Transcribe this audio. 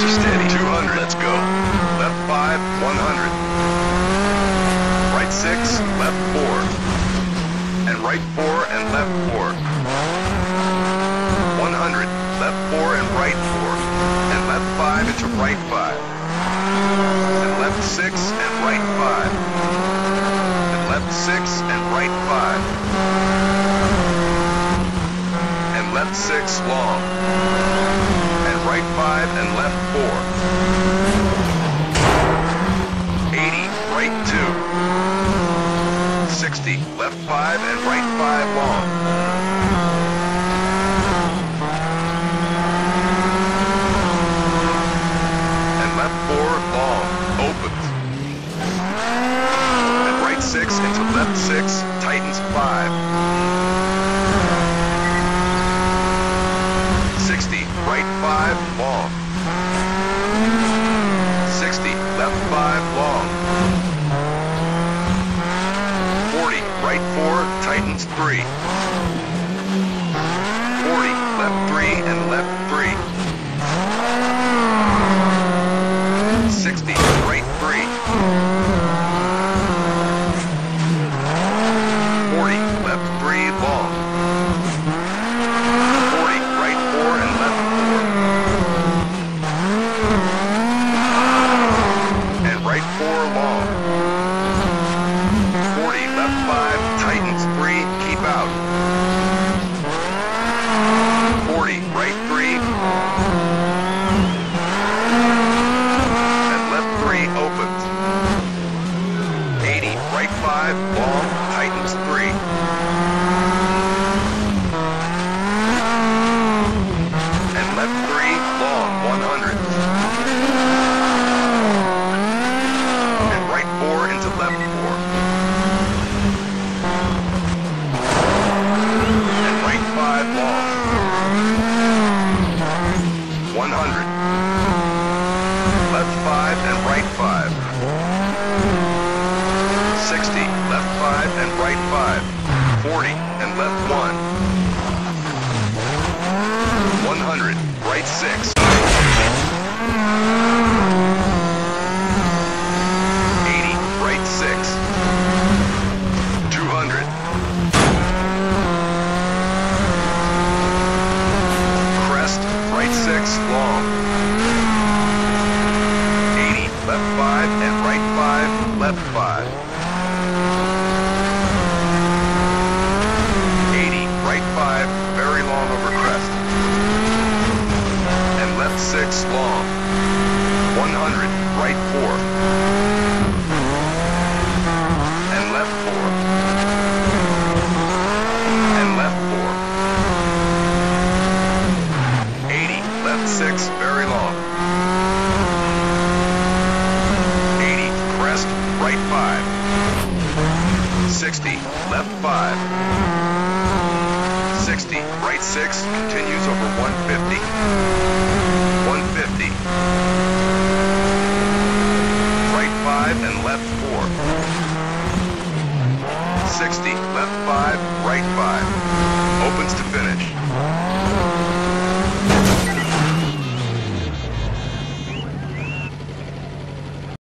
Faster, steady. 200. Let's go. Left 5, 100. Right 6, left 4. And right 4 and left 4. 100. Left 4 and right 4. And left 5 into right 5. And left 6 and right 5. And left 6 and right 5. And left 6 long. Right 5 and left 4. 80, right 2. 60, left 5 and right 5 long. 100. And left 4 long, opens. And right 6 into left 6, tightens 5. 60, right 5, long. 60, left 5, long. 40, right 4, tightens 3. 40, left 3 and left 3. 60, right 3. 40, left 3, long. 4 long. 40, left 5, tightens 3, keep out. 40, right 3. And left 3 opens. 80, right 5, long, tightens 3. 100. And left 3, long, 100. And right 5, 40, and left 1, 100, right 6, 80, right 6, 200, crest, right 6, long, 80, left 5, and right 5, left 5, 5, very long over crest, and left 6 long, 100, right 4, and left 4, and left 4, 80, left 6, very long, 80, crest, right 5, 60, left 5, 60, right 6, continues over 150, 150, right 5 and left 4, 60, left 5, right 5, opens to finish.